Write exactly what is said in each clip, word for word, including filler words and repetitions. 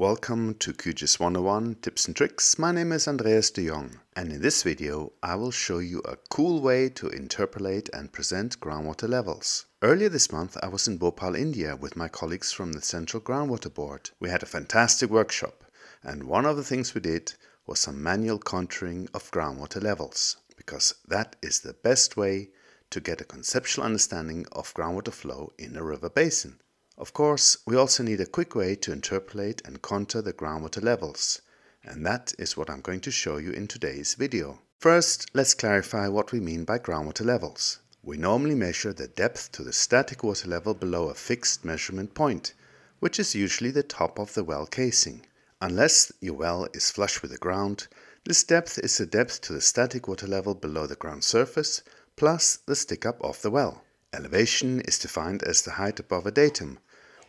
Welcome to Q G I S one oh one Tips and Tricks. My name is Andreas de Jong, and in this video I will show you a cool way to interpolate and present groundwater levels. Earlier this month I was in Bhopal, India with my colleagues from the Central Groundwater Board. We had a fantastic workshop, and one of the things we did was some manual contouring of groundwater levels, because that is the best way to get a conceptual understanding of groundwater flow in a river basin. Of course, we also need a quick way to interpolate and contour the groundwater levels, and that is what I'm going to show you in today's video. First, let's clarify what we mean by groundwater levels. We normally measure the depth to the static water level below a fixed measurement point, which is usually the top of the well casing. Unless your well is flush with the ground, this depth is the depth to the static water level below the ground surface plus the stick-up of the well. Elevation is defined as the height above a datum,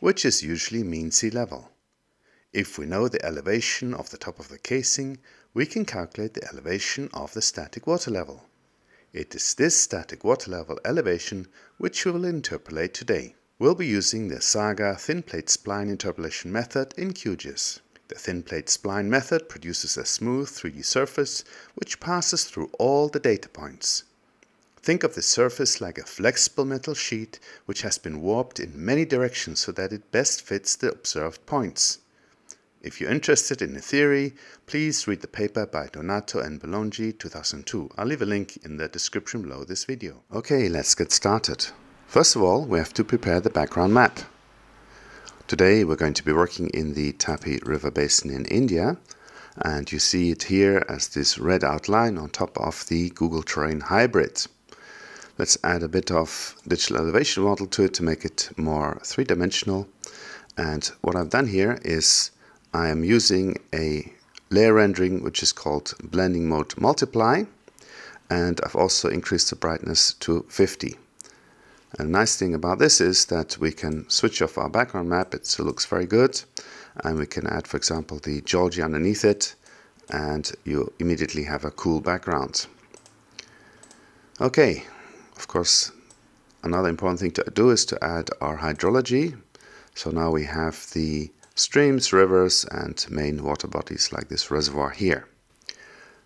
which is usually mean sea level. If we know the elevation of the top of the casing, we can calculate the elevation of the static water level. It is this static water level elevation which we will interpolate today. We'll be using the SAGA Thin Plate Spline interpolation method in Q G I S. The Thin Plate Spline method produces a smooth three D surface which passes through all the data points. Think of the surface like a flexible metal sheet which has been warped in many directions so that it best fits the observed points. If you're interested in the theory, please read the paper by Donato and Bologna, two thousand two. I'll leave a link in the description below this video. Okay, let's get started. First of all, we have to prepare the background map. Today we're going to be working in the Tapi River Basin in India, and you see it here as this red outline on top of the Google Terrain Hybrid. Let's add a bit of digital elevation model to it to make it more three-dimensional. And what I've done here is I am using a layer rendering which is called Blending Mode Multiply, and I've also increased the brightness to fifty. And the nice thing about this is that we can switch off our background map. It still looks very good, and we can add, for example, the geology underneath it, and you immediately have a cool background. Okay. Of course, another important thing to do is to add our hydrology. So now we have the streams, rivers, and main water bodies like this reservoir here.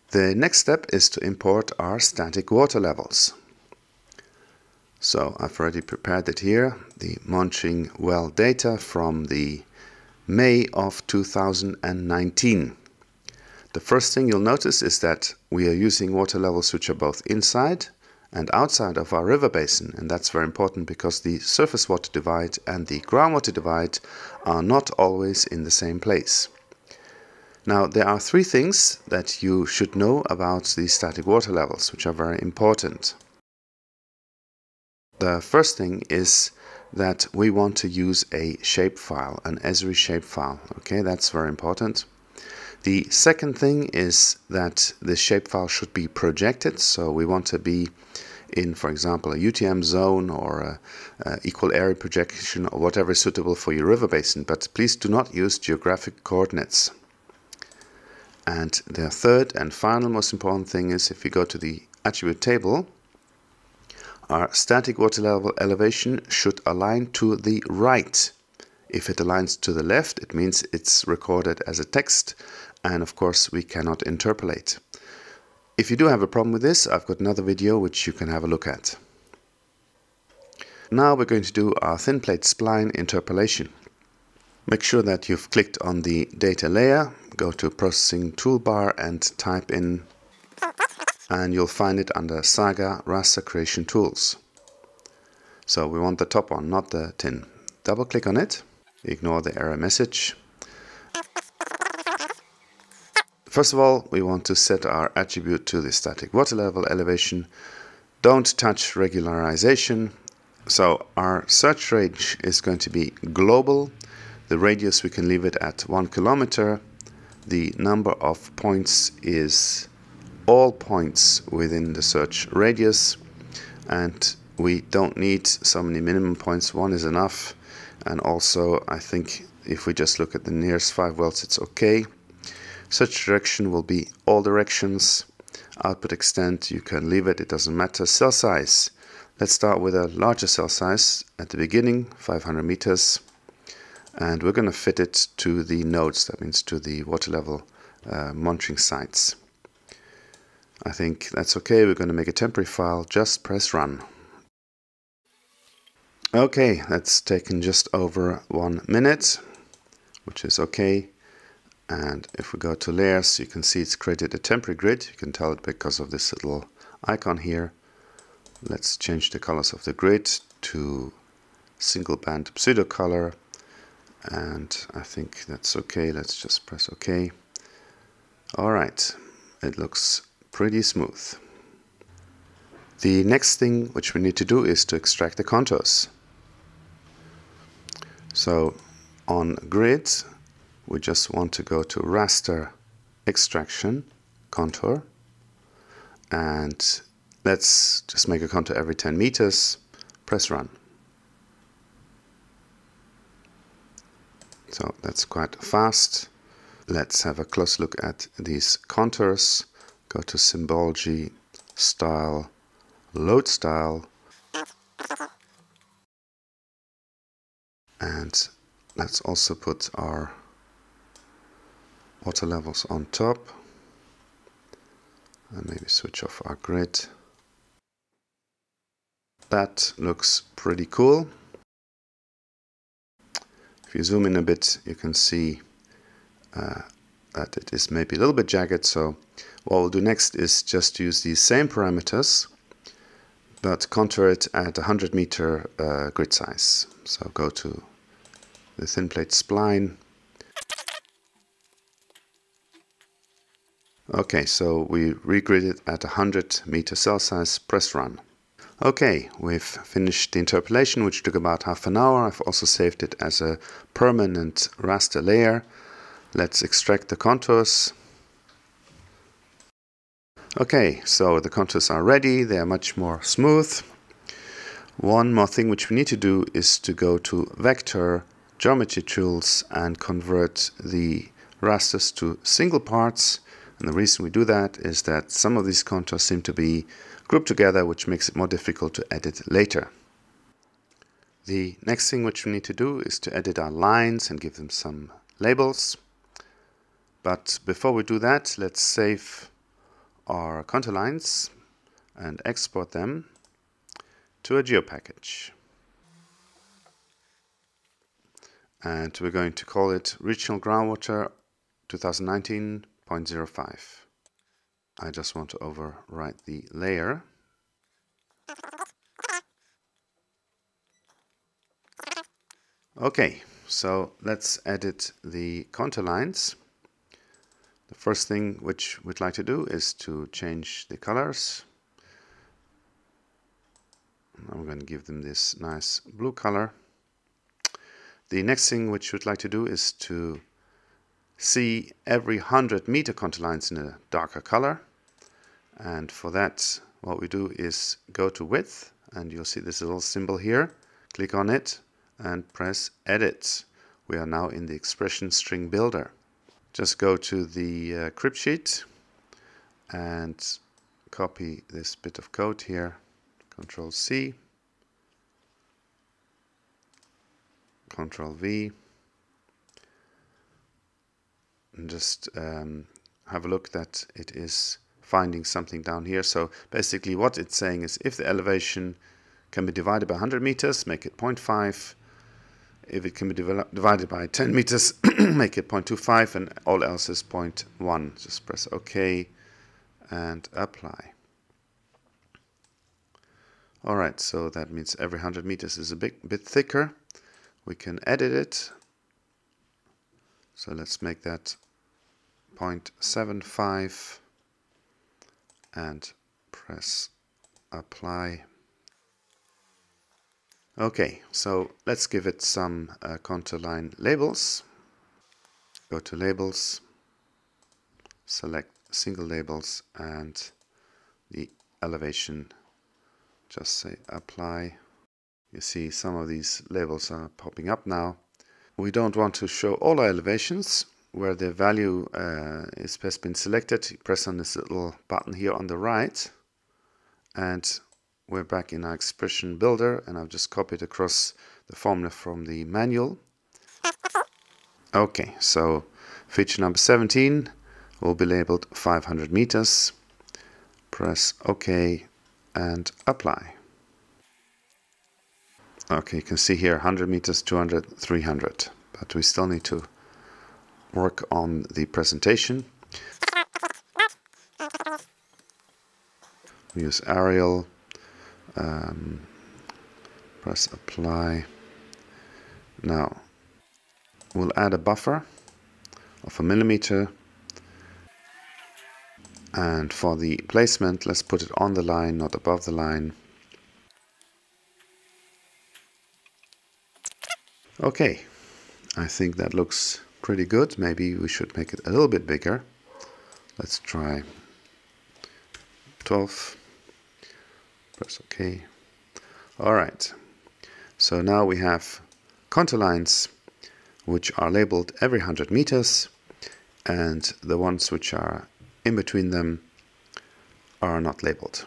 The next step is to import our static water levels. So I've already prepared it here, the Munching Well data from the May of two thousand nineteen. The first thing you'll notice is that we are using water levels which are both inside and outside of our river basin, and that's very important because the surface water divide and the groundwater divide are not always in the same place. Now, there are three things that you should know about the static water levels, which are very important. The first thing is that we want to use a shapefile, an ESRI shapefile. Okay, that's very important. The second thing is that the shapefile should be projected, so we want to be in, for example, a U T M zone or a, a equal area projection or whatever is suitable for your river basin, but please do not use geographic coordinates. And the third and final most important thing is, if you go to the attribute table, our static water level elevation should align to the right. If it aligns to the left, it means it's recorded as a text, and of course we cannot interpolate. If you do have a problem with this, I've got another video which you can have a look at. Now we're going to do our thin plate spline interpolation. Make sure that you've clicked on the data layer, go to Processing Toolbar and type in, and you'll find it under SAGA Raster Creation Tools. So we want the top one, not the tin. Double click on it. Ignore the error message. First of all, we want to set our attribute to the static water level elevation. Don't touch regularization. So our search range is going to be global. The radius we can leave it at one kilometer. The number of points is all points within the search radius. And we don't need so many minimum points. One is enough. And also, I think if we just look at the nearest five wells, it's okay. Search direction will be all directions. Output extent, you can leave it, it doesn't matter. Cell size, let's start with a larger cell size at the beginning, five hundred meters. and we're going to fit it to the nodes, that means to the water level uh, monitoring sites. I think that's okay. We're going to make a temporary file, just press run. Okay, that's taken just over one minute, which is okay. And if we go to layers, you can see it's created a temporary grid. You can tell it because of this little icon here. Let's change the colors of the grid to single band pseudo color, and I think that's okay. Let's just press OK. All right, it looks pretty smooth. The next thing which we need to do is to extract the contours. So on grid, we just want to go to Raster Extraction Contour, and let's just make a contour every ten meters, press run. So that's quite fast. Let's have a close look at these contours. Go to Symbology, Style, Load Style, and let's also put our water levels on top, and maybe switch off our grid. That looks pretty cool. If you zoom in a bit, you can see uh, that it is maybe a little bit jagged, so what we'll do next is just use these same parameters but contour it at one hundred meter uh, grid size. So go to the Thin Plate Spline. Okay, so we regrid it at one hundred meter cell size, press run. Okay, we've finished the interpolation, which took about half an hour. I've also saved it as a permanent raster layer. Let's extract the contours. Okay, so the contours are ready. They are much more smooth. One more thing which we need to do is to go to Vector Geometry Tools and convert the rasters to single parts. And the reason we do that is that some of these contours seem to be grouped together, which makes it more difficult to edit later. The next thing which we need to do is to edit our lines and give them some labels. But before we do that, let's save our contour lines and export them to a GeoPackage. And we're going to call it Regional Groundwater twenty nineteen point zero five. I just want to overwrite the layer. Okay, so let's edit the contour lines. The first thing which we'd like to do is to change the colors. I'm going to give them this nice blue color. The next thing which we'd like to do is to see every one hundred meter contour lines in a darker color, and for that what we do is go to width, and you'll see this little symbol here. Click on it and press edit. We are now in the expression string builder. Just go to the uh, crib sheet and copy this bit of code here. Control C, Control V, and just um, have a look that it is finding something down here. So basically what it's saying is if the elevation can be divided by one hundred meters, make it zero point five. If it can be divided by ten meters, make it zero point two five, and all else is zero point one. Just press OK and apply. All right, so that means every one hundred meters is a bit, bit thicker. We can edit it. So let's make that zero point seven five and press apply. Okay, so let's give it some uh, contour line labels. Go to labels, select single labels, and the elevation, just say apply. You see some of these labels are popping up now. We don't want to show all our elevations where the value uh, is, has been selected. You press on this little button here on the right, and we're back in our expression builder, and I've just copied across the formula from the manual. Okay, so feature number seventeen will be labeled five hundred meters. Press OK and apply. Okay, you can see here one hundred meters, two hundred, three hundred, but we still need to work on the presentation. We use Arial, um, press apply. Now we'll add a buffer of a millimeter, and for the placement let's put it on the line, not above the line. Okay, I think that looks pretty good. Maybe we should make it a little bit bigger. Let's try twelve. Press OK. All right, so now we have contour lines which are labeled every one hundred meters, and the ones which are in between them are not labeled.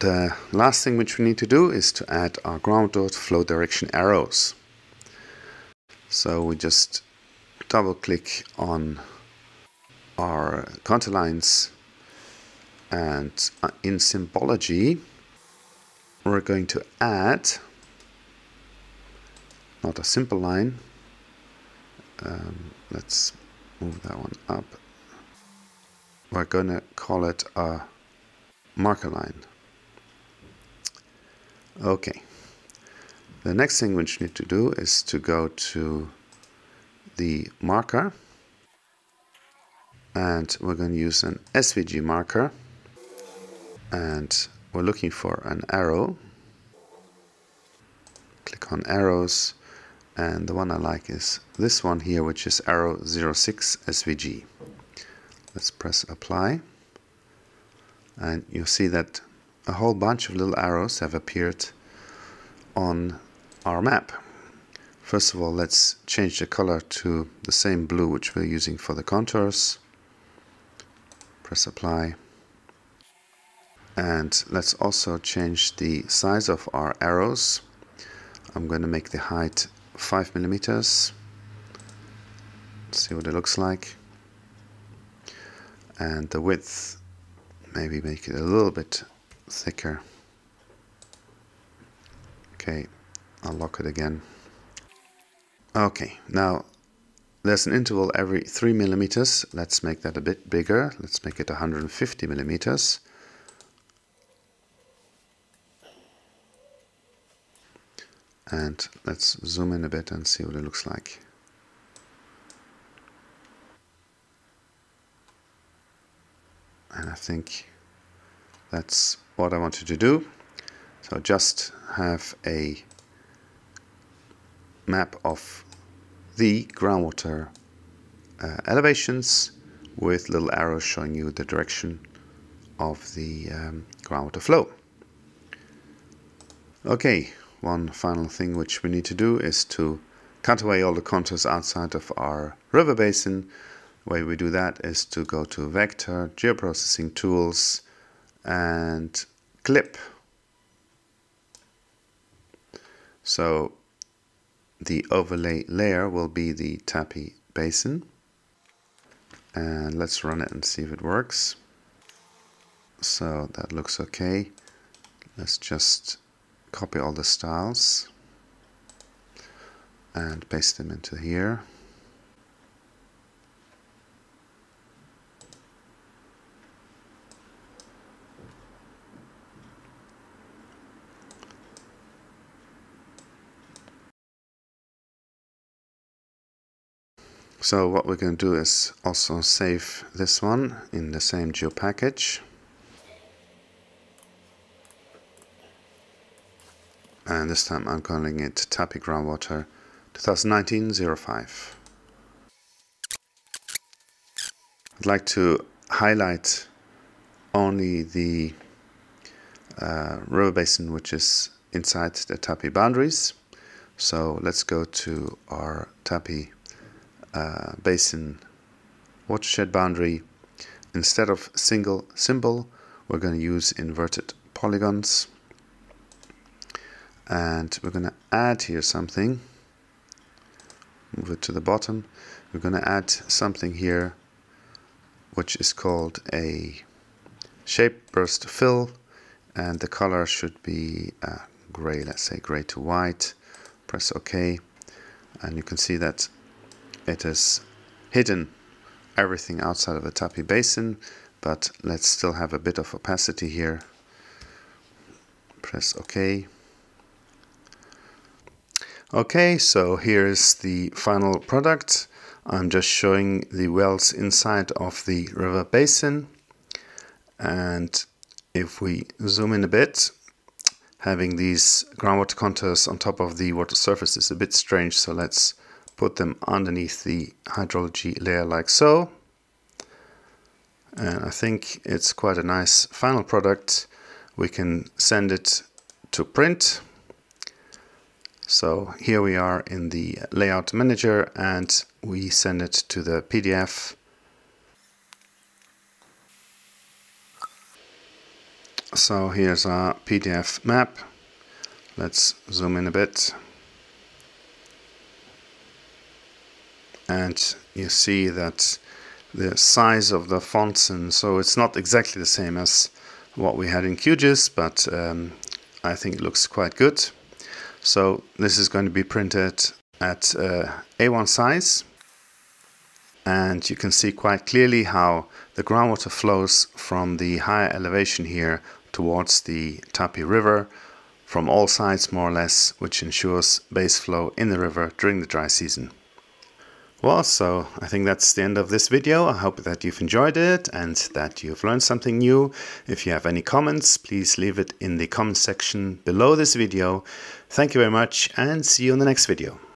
The last thing which we need to do is to add our groundwater flow direction arrows. So we just double click on our contour lines, and in symbology we're going to add not a simple line. Um, let's move that one up. We're going to call it a marker line. Okay. The next thing which we need to do is to go to the marker, and we're going to use an S V G marker, and we're looking for an arrow. Click on arrows, and the one I like is this one here, which is arrow zero six S V G. Let's press apply, and you'll see that a whole bunch of little arrows have appeared on our map. First of all, let's change the color to the same blue which we're using for the contours. Press apply, and let's also change the size of our arrows. I'm going to make the height five millimeters. See what it looks like. And the width, maybe make it a little bit thicker. Okay, I'll lock it again. Okay, now there's an interval every three millimeters. Let's make that a bit bigger. Let's make it one hundred fifty millimeters. And let's zoom in a bit and see what it looks like. And I think that's what I wanted to do. So just have a map of the groundwater uh, elevations with little arrows showing you the direction of the um, groundwater flow. Okay. One final thing which we need to do is to cut away all the contours outside of our river basin. The way we do that is to go to Vector, Geoprocessing Tools, and Clip. So the overlay layer will be the TAPI Basin. And let's run it and see if it works. So that looks okay. Let's just copy all the styles and paste them into here. So what we're going to do is also save this one in the same GeoPackage. And this time I'm calling it TAPI Groundwater twenty nineteen oh five. I'd like to highlight only the uh, river basin which is inside the TAPI boundaries. So let's go to our TAPI uh, Basin watershed boundary. Instead of single symbol, we're going to use inverted polygons. And we're going to add here something move it to the bottom. We're going to add something here which is called a shape burst fill, and the color should be uh, gray, let's say gray to white. Press OK, and you can see that it has hidden everything outside of the TAPI basin, but let's still have a bit of opacity here. Press OK. Okay, so here is the final product. I'm just showing the wells inside of the river basin, and if we zoom in a bit, having these groundwater contours on top of the water surface is a bit strange, so let's put them underneath the hydrology layer like so. And I think it's quite a nice final product. We can send it to print. So here we are in the layout manager, and we send it to the P D F. So here's our P D F map. Let's zoom in a bit. And you see that the size of the fonts, and so it's not exactly the same as what we had in Q G I S, but um, I think it looks quite good. So this is going to be printed at uh, A one size, and you can see quite clearly how the groundwater flows from the higher elevation here towards the Tapi River from all sides more or less, which ensures base flow in the river during the dry season. Well, so I think that's the end of this video. I hope that you've enjoyed it and that you've learned something new. If you have any comments, please leave it in the comment section below this video. Thank you very much, and see you in the next video.